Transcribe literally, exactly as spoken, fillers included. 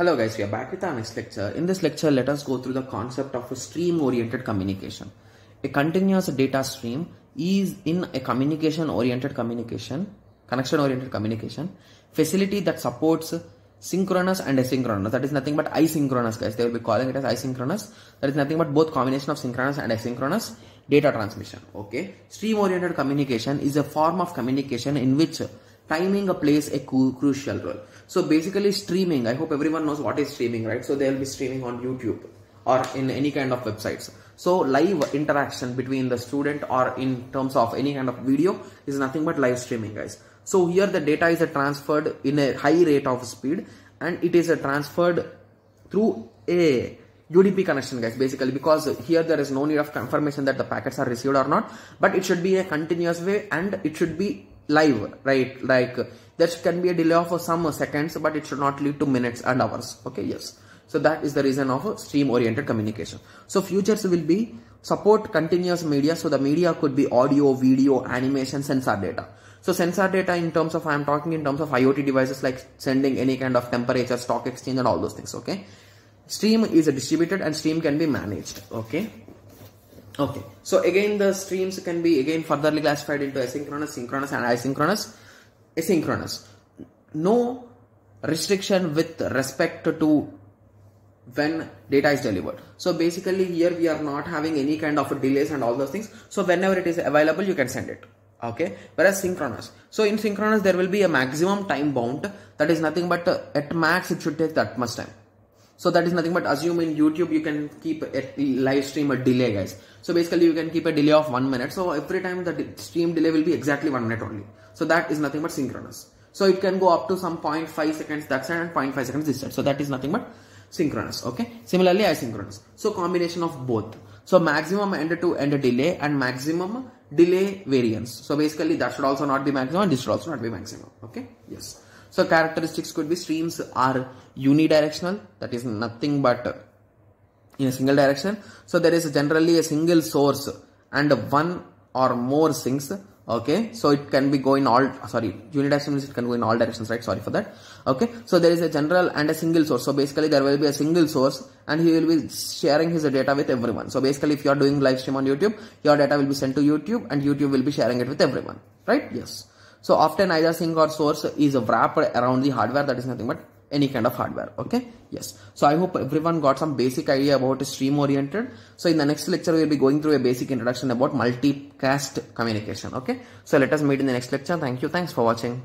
Hello guys, we are back with our next lecture. In this lecture, let us go through the concept of a stream-oriented communication. A continuous data stream is in a communication-oriented communication, connection-oriented communication, facility that supports synchronous and asynchronous. That is nothing but asynchronous, guys. They will be calling it as asynchronous. That is nothing but both combination of synchronous and asynchronous data transmission. Okay. Stream-oriented communication is a form of communication in which timing plays a crucial role. So basically streaming, I hope everyone knows what is streaming, right? So they will be streaming on YouTube or in any kind of websites. So live interaction between the student or in terms of any kind of video is nothing but live streaming, guys. So here the data is transferred in a high rate of speed and it is transferred through a U D P connection, guys, basically, because here there is no need of confirmation that the packets are received or not, but it should be a continuous way and it should be live, right? Like there can be a delay of some seconds, but it should not lead to minutes and hours. Okay, yes. So that is the reason of stream oriented communication. So futures will be support continuous media. So the media could be audio, video, animation, sensor data. So sensor data in terms of, I am talking in terms of IoT devices, like sending any kind of temperature, stock exchange and all those things. Okay. Stream is distributed and stream can be managed. Okay. Okay, so again the streams can be again furtherly classified into asynchronous, synchronous and asynchronous. Asynchronous, no restriction with respect to when data is delivered. So basically here we are not having any kind of delays and all those things. So whenever it is available you can send it. Okay, whereas synchronous, so in synchronous there will be a maximum time bound, that is nothing but uh, at max it should take that much time. So that is nothing but assume in YouTube you can keep a live stream a delay, guys. So basically you can keep a delay of one minute. So every time the stream delay will be exactly one minute only. So that is nothing but synchronous. So it can go up to some zero point five seconds that side and zero point five seconds this side. So that is nothing but synchronous. Okay. Similarly asynchronous. So combination of both. So maximum end to end delay and maximum delay variance. So basically that should also not be maximum and this should also not be maximum. Okay. Yes. So characteristics could be streams are unidirectional, that is nothing but in a single direction. So there is generally a single source and one or more sinks. Okay, so it can be go in all, sorry, unidirectional means it can go in all directions, right? Sorry for that. Okay, so there is a general and a single source. So basically there will be a single source and he will be sharing his data with everyone. So basically if you are doing live stream on YouTube, your data will be sent to YouTube and YouTube will be sharing it with everyone, right? Yes. So often either sync or source is wrapped around the hardware, that is nothing but any kind of hardware. Okay. Yes. So I hope everyone got some basic idea about stream oriented. So in the next lecture, we'll be going through a basic introduction about multicast communication. Okay. So let us meet in the next lecture. Thank you. Thanks for watching.